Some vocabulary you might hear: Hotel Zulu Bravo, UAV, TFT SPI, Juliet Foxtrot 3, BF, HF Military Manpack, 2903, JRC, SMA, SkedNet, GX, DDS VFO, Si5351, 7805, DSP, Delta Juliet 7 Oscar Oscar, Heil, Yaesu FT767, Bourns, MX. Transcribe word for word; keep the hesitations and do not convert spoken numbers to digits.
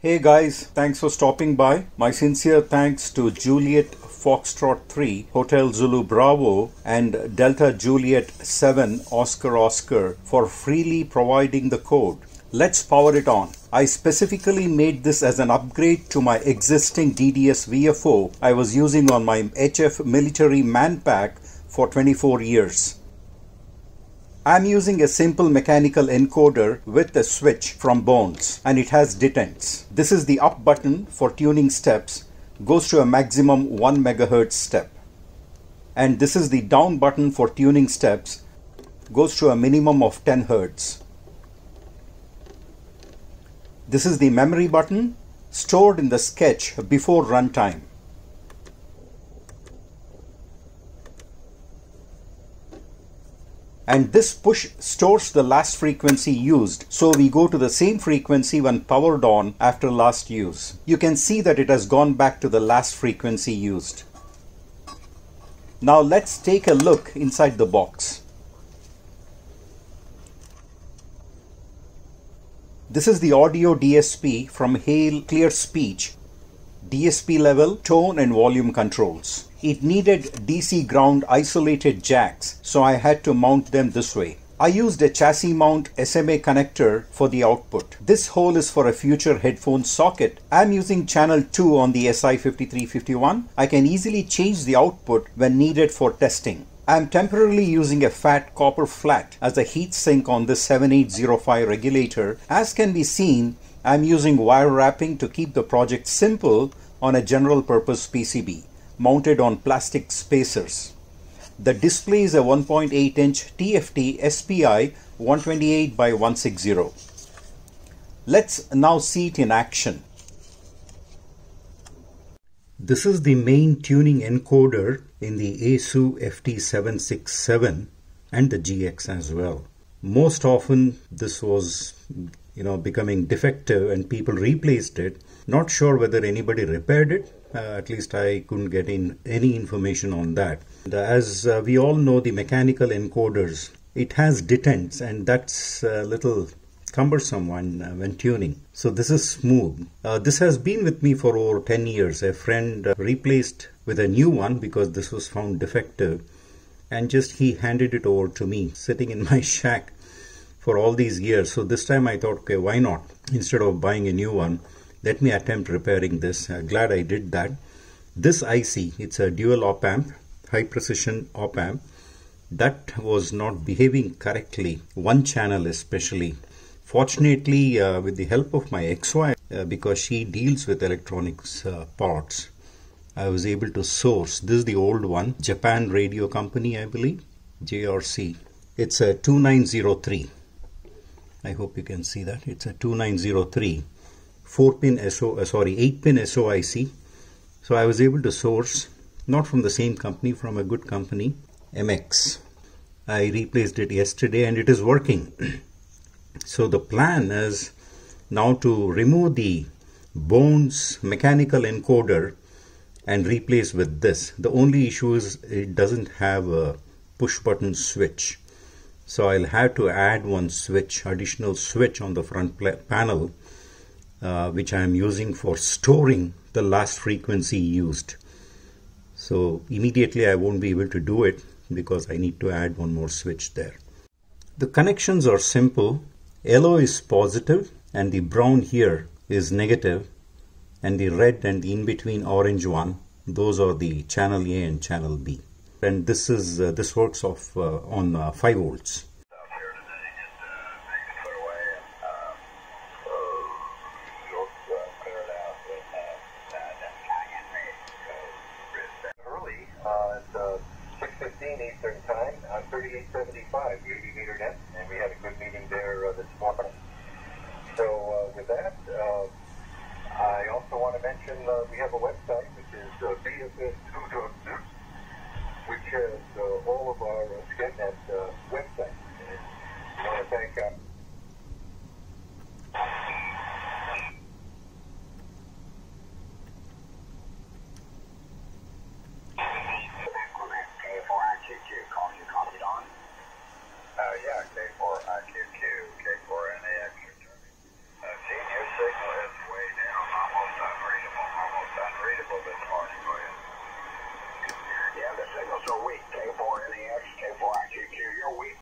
Hey guys, thanks for stopping by. My sincere thanks to Juliet Foxtrot three, Hotel Zulu Bravo and Delta Juliet seven Oscar Oscar for freely providing the code. Let's power it on. I specifically made this as an upgrade to my existing D D S V F O I was using on my H F Military Manpack for twenty-four years. I'm using a simple mechanical encoder with a switch from Bourns, and it has detents. This is the up button for tuning steps, goes to a maximum one megahertz step. And this is the down button for tuning steps, goes to a minimum of ten hertz. This is the memory button, stored in the sketch before runtime. And this push stores the last frequency used, so we go to the same frequency when powered on after last use. You can see that it has gone back to the last frequency used. Now let's take a look inside the box. This is the audio D S P from Heil Clear Speech, D S P level, tone and volume controls. It needed D C ground isolated jacks, so I had to mount them this way. I used a chassis mount S M A connector for the output. This hole is for a future headphone socket. I'm using channel two on the S I five three five one. I can easily change the output when needed for testing. I'm temporarily using a fat copper flat as a heat sink on this seven eight zero five regulator. As can be seen, I'm using wire wrapping to keep the project simple on a general purpose P C B. Mounted on plastic spacers. The display is a one point eight inch T F T S P I one twenty-eight by one sixty. Let's now see it in action. This is the main tuning encoder in the Yaesu F T seven six seven and the G X as well. Most often this was you know becoming defective and people replaced it. Not sure whether anybody repaired it. Uh, at least I couldn't get in any information on that. And as uh, we all know, the mechanical encoders, it has detents, and that's a little cumbersome when, uh, when tuning. So this is smooth. Uh, this has been with me for over ten years. A friend uh, replaced with a new one because this was found defective, and just he handed it over to me sitting in my shack for all these years. So this time I thought, okay, why not? Instead of buying a new one, let me attempt repairing this. Uh, glad I did that. This I C, it's a dual op-amp, high precision op-amp, that was not behaving correctly, one channel especially. Fortunately, uh, with the help of my ex-wife, uh, because she deals with electronics uh, parts, I was able to source. This is the old one, Japan Radio Company, I believe, J R C. It's a two nine zero three. I hope you can see that. It's a two nine zero three. four pin S O, uh, sorry, eight pin S O I C. So I was able to source, not from the same company, from a good company, M X. I replaced it yesterday and it is working. So the plan is now to remove the Bourns mechanical encoder and replace with this. The only issue is it doesn't have a push button switch. So I'll have to add one switch, additional switch on the front panel. Uh, which I am using for storing the last frequency used. So immediately I won't be able to do it because I need to add one more switch there. The connections are simple. Yellow is positive and the brown here is negative, and the red and the in-between orange one, those are the channel A and channel B. And this is uh, this works off uh, on uh, five volts. thirty-eight seventy-five U A V meter net, and we had a good meeting there uh, this morning. So uh, with that, uh, I also want to mention uh, we have a website which is uh, B F, which has uh, all of our uh, SkedNet uh, websites. I want to thank uh, K four N A X returning. Uh, senior signal is way down. signals are weak.